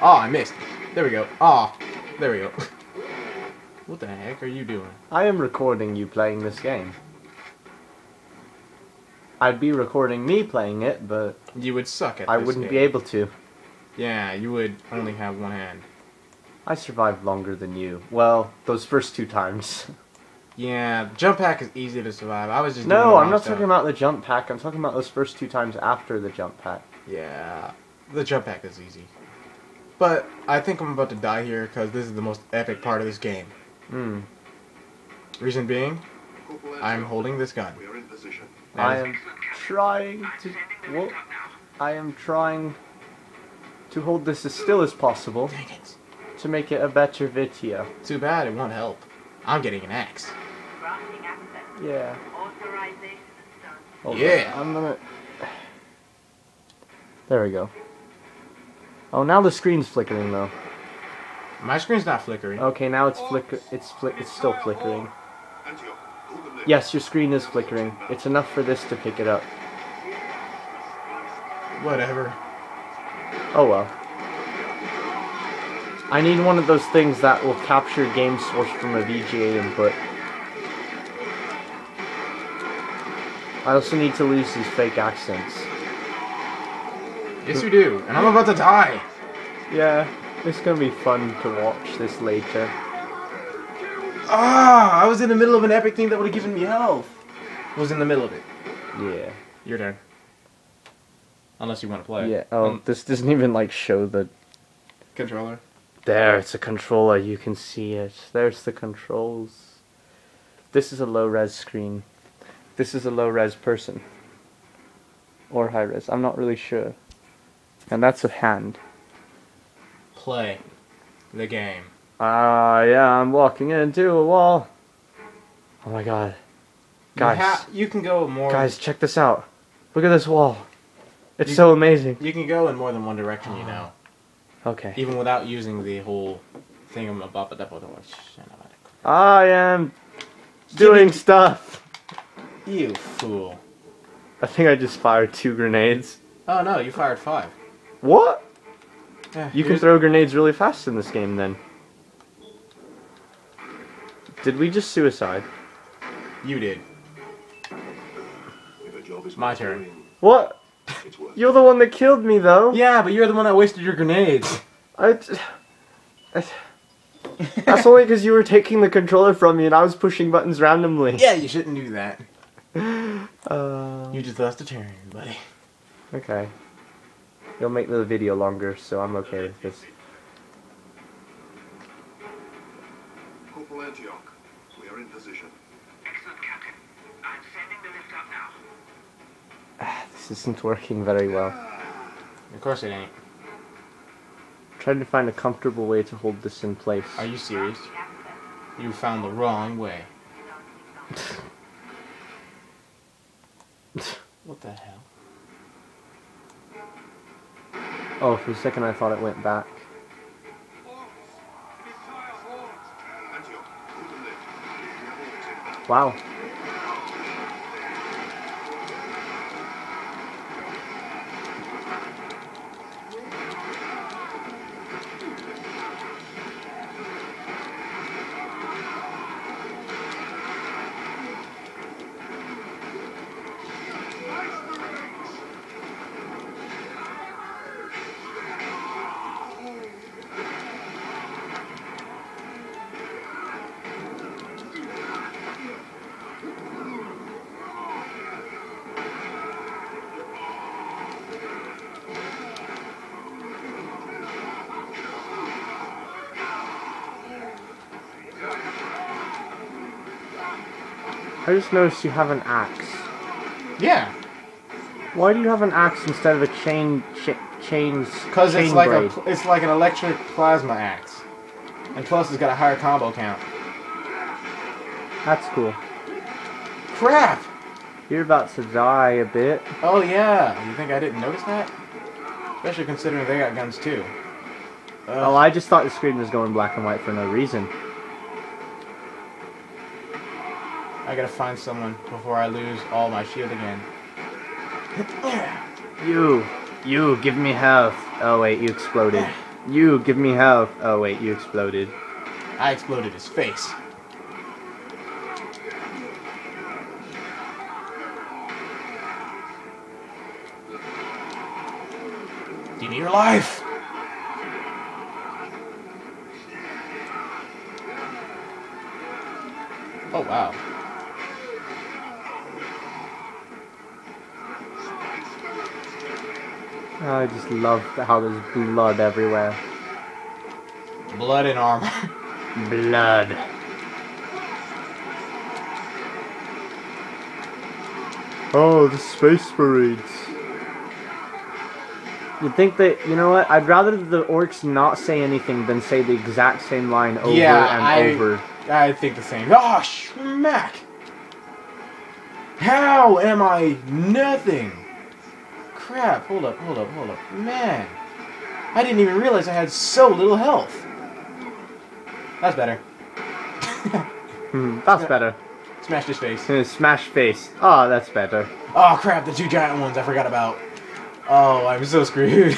Oh, I missed. There we go. Oh, there we go. What the heck are you doing? I am recording you playing this game. I'd be recording me playing it, but... You would suck at I this wouldn't game. Be able to. Yeah, you would only have one hand. I survived longer than you. Well, those first two times. Yeah, jump pack is easy to survive. I was just doing I'm not talking about the jump pack. I'm talking about those first two times after the jump pack. Yeah, the jump pack is easy. But I think I'm about to die here because this is the most epic part of this game. Hmm. Reason being, I'm holding this gun. I am trying to. Well, I am trying to hold this as still as possible to make it a better video. Too bad it won't help. I'm getting an axe. Yeah. Hold on. I'm gonna. There we go. Oh, now the screen's flickering though. My screen's not flickering. Okay, now it's It's still flickering. Yes, your screen is flickering. It's enough for this to pick it up. Whatever. Oh well. I need one of those things that will capture game source from a VGA input. I also need to lose these fake accents. Yes, you do. And I'm about to die. Yeah, it's gonna be fun to watch this later. Ah, I was in the middle of an epic thing that would have given me health. I was in the middle of it. Yeah. Your turn. Unless you want to play. Yeah, oh, this doesn't even, like, show the... Controller? There, it's a controller. You can see it. There's the controls. This is a low-res screen. This is a low-res person. Or high-res. I'm not really sure. And that's a hand. Play the game. Ah, yeah, I'm walking into a wall. Oh my god. Guys. You can go more... Guys, check this out. Look at this wall. It's so amazing. You can go in more than one direction, you know. Okay. Even without using the whole thingamabopadapodor. I am doing stuff. You fool. I think I just fired 2 grenades. Oh no, you fired 5. What? Yeah, you can throw grenades really fast in this game then. Did we just suicide? You did. My turn. What? You're the one that killed me, though. Yeah, but you're the one that wasted your grenades. That's only because you were taking the controller from me and I was pushing buttons randomly. Yeah, you shouldn't do that. You just lost a turn, buddy. Okay. You'll make the video longer, so I'm okay with this. Antioch, we are in position. Excellent, Captain. I'm sending the lift up now. This isn't working very well. Of course it ain't. I'm trying to find a comfortable way to hold this in place. Are you serious? You found the wrong way. What the hell? Oh, for a second I thought it went back. Wow. I just noticed you have an axe. Yeah. Why do you have an axe instead of a chain? Because it's like it's like an electric plasma axe, and plus it's got a higher combo count. That's cool. Crap! You're about to die a bit. Oh yeah. You think I didn't notice that? Especially considering they got guns too. Oh, I just thought the screen was going black and white for no reason. I gotta find someone before I lose all my shield again. You give me health. Oh wait, you exploded. You, give me health. Oh wait, you exploded. I exploded his face. Do you need your life? Oh wow. I just love how there's blood everywhere. Blood and armor. Blood. Oh, the Space Marines. You'd think that, you know what, I'd rather the orcs not say anything than say the exact same line over and over. I think the same. Ah, schmack! How am I nothing? Crap, hold up. Man, I didn't even realize I had so little health. That's better. That's better. Smash this face. Smash face. Oh, that's better. Oh, crap, the two giant ones I forgot about. Oh, I'm so screwed.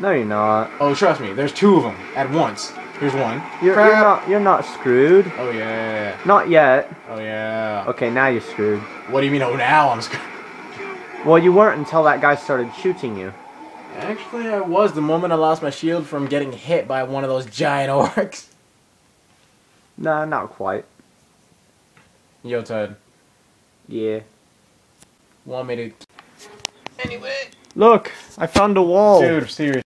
No, you're not. Oh, trust me, there's two of them at once. Here's one. You're not screwed. Oh, yeah. Not yet. Oh, yeah. Okay, now you're screwed. What do you mean, oh, now I'm screwed? Well, you weren't until that guy started shooting you. Actually, I was the moment I lost my shield from getting hit by one of those giant orcs. No, not quite. Yo, Todd. Yeah. Want me to... Anyway... Look, I found a wall. Dude, seriously.